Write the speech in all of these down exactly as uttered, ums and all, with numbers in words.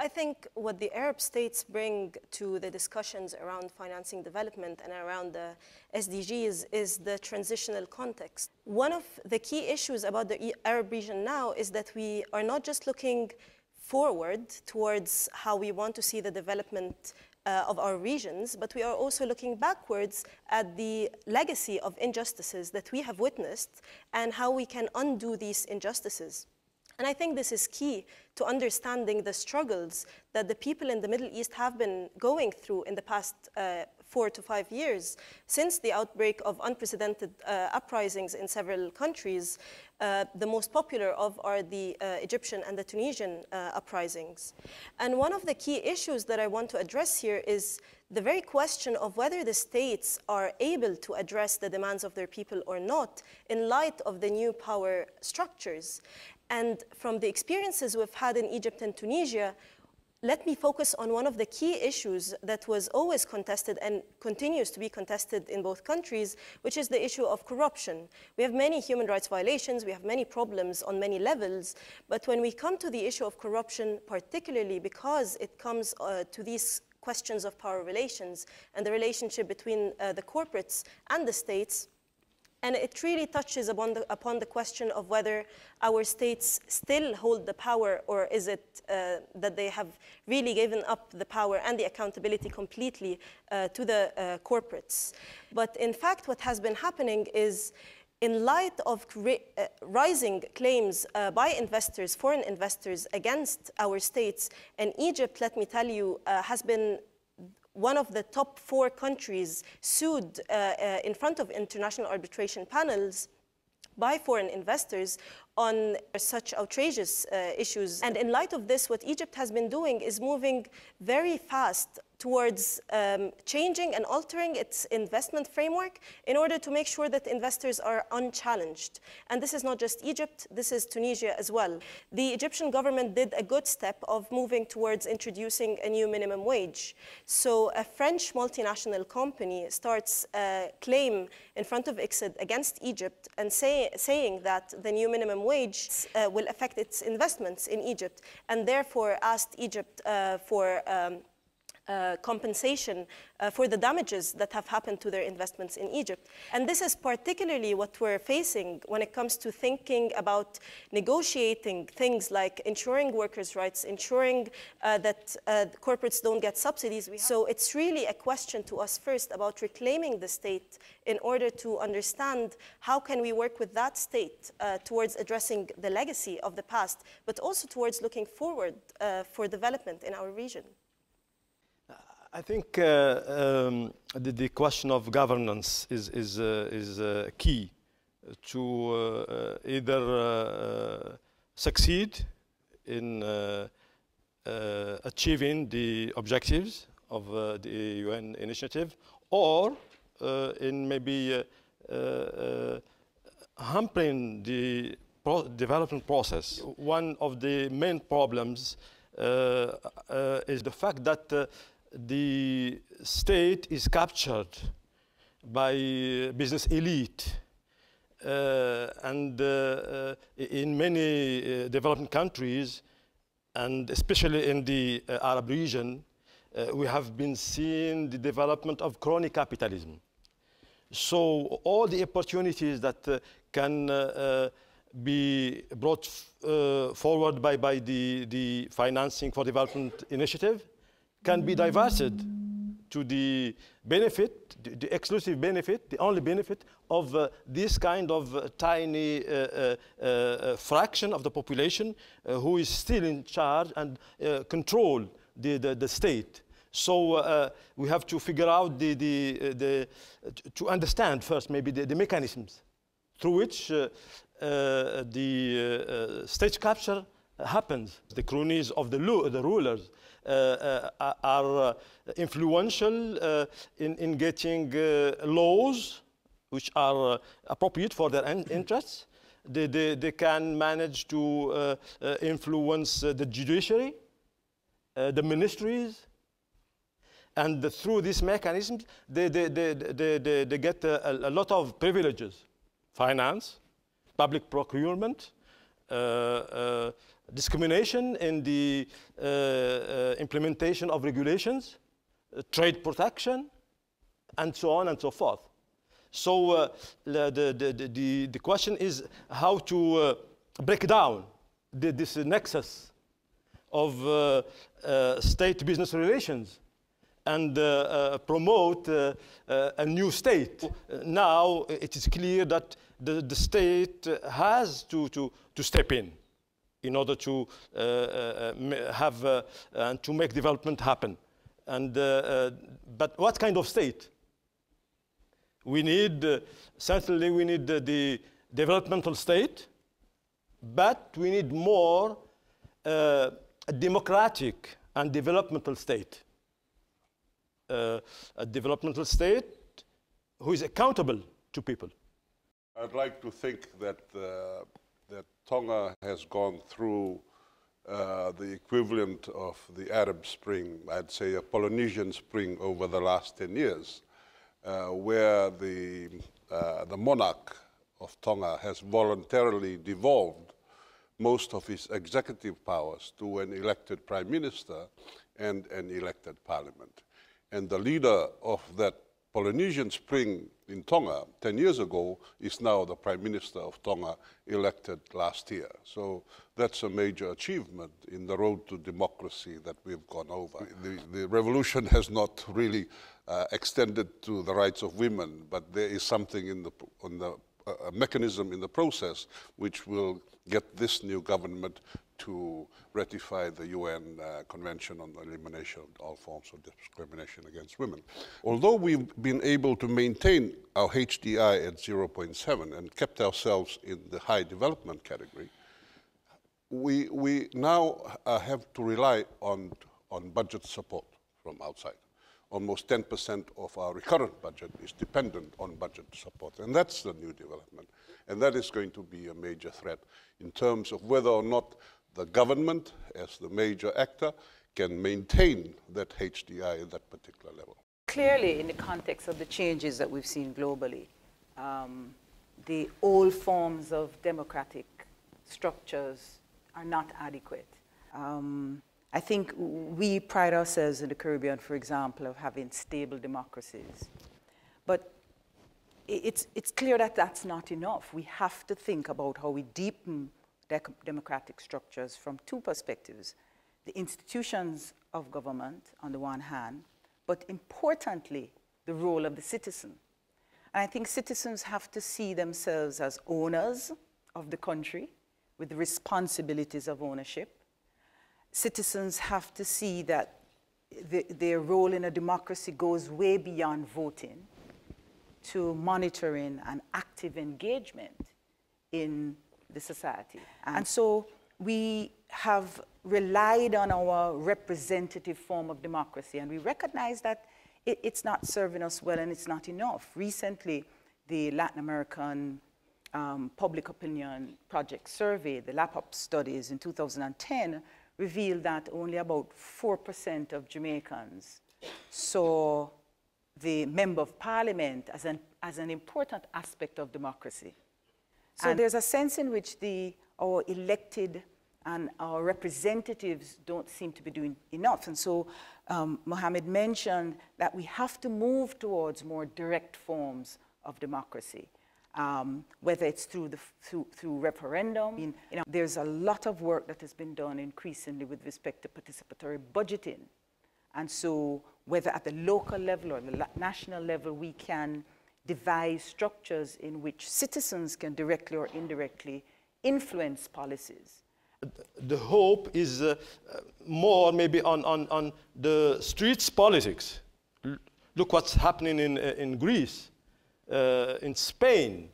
I think what the Arab states bring to the discussions around financing development and around the S D Gs is the transitional context. One of the key issues about the Arab region now is that we are not just looking forward towards how we want to see the development uh, of our regions, but we are also looking backwards at the legacy of injustices that we have witnessed and how we can undo these injustices. And I think this is key to understanding the struggles that the people in the Middle East have been going through in the past uh, four to five years since the outbreak of unprecedented uh, uprisings in several countries. Uh, the most popular of are the uh, Egyptian and the Tunisian uh, uprisings. And one of the key issues that I want to address here is the very question of whether the states are able to address the demands of their people or not in light of the new power structures. And from the experiences we've had in Egypt and Tunisia, let me focus on one of the key issues that was always contested and continues to be contested in both countries, which is the issue of corruption. We have many human rights violations, we have many problems on many levels, but when we come to the issue of corruption, particularly because it comes uh, to these questions of power relations and the relationship between uh, the corporates and the states, and it really touches upon the, upon the question of whether our states still hold the power, or is it uh, that they have really given up the power and the accountability completely uh, to the uh, corporates. But in fact, what has been happening is, in light of uh, rising claims uh, by investors, foreign investors, against our states, and Egypt, let me tell you, uh, has been one of the top four countries sued uh, uh, in front of international arbitration panels by foreign investors on such outrageous uh, issues. And in light of this, what Egypt has been doing is moving very fast towards um, changing and altering its investment framework in order to make sure that investors are unchallenged. And this is not just Egypt, this is Tunisia as well. The Egyptian government did a good step of moving towards introducing a new minimum wage. So a French multinational company starts a claim in front of I C S I D against Egypt and say, saying that the new minimum wage uh, will affect its investments in Egypt, and therefore asked Egypt uh, for um, Uh, compensation uh, for the damages that have happened to their investments in Egypt. And this is particularly what we're facing when it comes to thinking about negotiating things like ensuring workers' rights, ensuring uh, that uh, corporates don't get subsidies. So it's really a question to us first about reclaiming the state in order to understand how can we work with that state uh, towards addressing the legacy of the past, but also towards looking forward uh, for development in our region. I think uh, um, the, the question of governance is, is, uh, is uh, key to uh, either uh, succeed in uh, uh, achieving the objectives of uh, the U N initiative, or uh, in maybe uh, uh, uh, hampering the pro development process. One of the main problems uh, uh, is the fact that uh, the state is captured by uh, business elite, uh, and uh, uh, in many uh, developing countries, and especially in the uh, Arab region, uh, we have been seeing the development of crony capitalism. So all the opportunities that uh, can uh, uh, be brought uh, forward by, by the, the financing for development initiative can be diverted to the benefit, the, the exclusive benefit, the only benefit of uh, this kind of uh, tiny uh, uh, uh, fraction of the population uh, who is still in charge and uh, control the, the, the state. So uh, we have to figure out the, the, uh, the uh, to understand first maybe the, the mechanisms through which uh, uh, the uh, uh, state capture happens. The cronies of the, the rulers Uh, uh, are uh, influential uh, in, in getting uh, laws which are uh, appropriate for their interests. They, they, they can manage to uh, uh, influence uh, the judiciary, uh, the ministries, and the, through these mechanisms, they, they, they, they, they, they get a, a lot of privileges. Finance, public procurement, uh, uh, discrimination in the uh, uh, implementation of regulations, uh, trade protection, and so on and so forth. So uh, the, the, the, the question is how to uh, break down the, this nexus of uh, uh, state business relations and uh, uh, promote uh, uh, a new state. Now it is clear that the, the state has to, to, to step in in order to uh, uh, have uh, and to make development happen. And, uh, uh, but what kind of state? We need, uh, certainly we need uh, the developmental state, but we need more uh, a democratic and developmental state. Uh, a developmental state who is accountable to people. I'd like to think that, uh, that Tonga has gone through uh, the equivalent of the Arab Spring, I'd say a Polynesian Spring over the last ten years. Uh, where the, uh, the monarch of Tonga has voluntarily devolved most of his executive powers to an elected prime minister and an elected parliament. And the leader of that Polynesian Spring in Tonga ten years ago is now the prime minister of Tonga, elected last year. So that's a major achievement in the road to democracy that we've gone over. The, the revolution has not really Uh, extended to the rights of women, but there is something in the, on the uh, mechanism in the process which will get this new government to ratify the U N uh, Convention on the Elimination of All Forms of Discrimination Against Women. Although we've been able to maintain our H D I at zero point seven and kept ourselves in the high development category, we, we now uh, have to rely on, on budget support from outside. Almost ten percent of our recurrent budget is dependent on budget support, and that's the new development. And that is going to be a major threat in terms of whether or not the government, as the major actor, can maintain that H D I at that particular level. Clearly, in the context of the changes that we've seen globally, um, the old forms of democratic structures are not adequate. Um, I think we pride ourselves in the Caribbean, for example, of having stable democracies. But it's, it's clear that that's not enough. We have to think about how we deepen democratic structures from two perspectives. The institutions of government, on the one hand, but importantly, the role of the citizen. And I think citizens have to see themselves as owners of the country with the responsibilities of ownership. Citizens have to see that the, their role in a democracy goes way beyond voting to monitoring and active engagement in the society. And, and so we have relied on our representative form of democracy, and we recognize that it, it's not serving us well and it's not enough. Recently, the Latin American um, Public Opinion Project Survey, the LAPOP studies in two thousand ten, revealed that only about four percent of Jamaicans saw the member of parliament as an, as an important aspect of democracy. So and there's a sense in which the, our elected and our representatives don't seem to be doing enough. And so um, Mohammed mentioned that we have to move towards more direct forms of democracy. Um, whether it's through, the, through, through referendum. I mean, you know, there's a lot of work that has been done increasingly with respect to participatory budgeting. And so whether at the local level or the national level, we can devise structures in which citizens can directly or indirectly influence policies. The hope is uh, more maybe on, on, on the streets politics. Look what's happening in, in Greece. Uh, in Spain,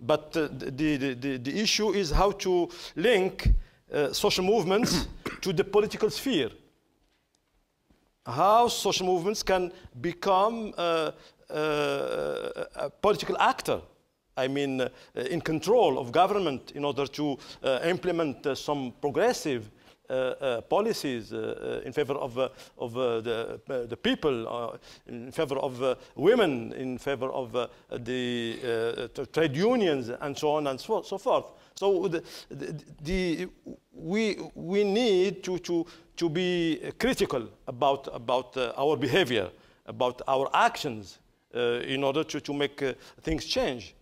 but uh, the, the, the, the issue is how to link uh, social movements to the political sphere. How social movements can become uh, uh, a political actor, I mean, uh, in control of government in order to uh, implement uh, some progressive uh, uh, policies uh, uh, in favor of, uh, of uh, the, uh, the people, uh, in favor of uh, women, in favor of uh, the uh, trade unions, and so on and so, so forth. So the, the, the, we, we need to, to, to be critical about, about uh, our behavior, about our actions, uh, in order to, to make uh, things change.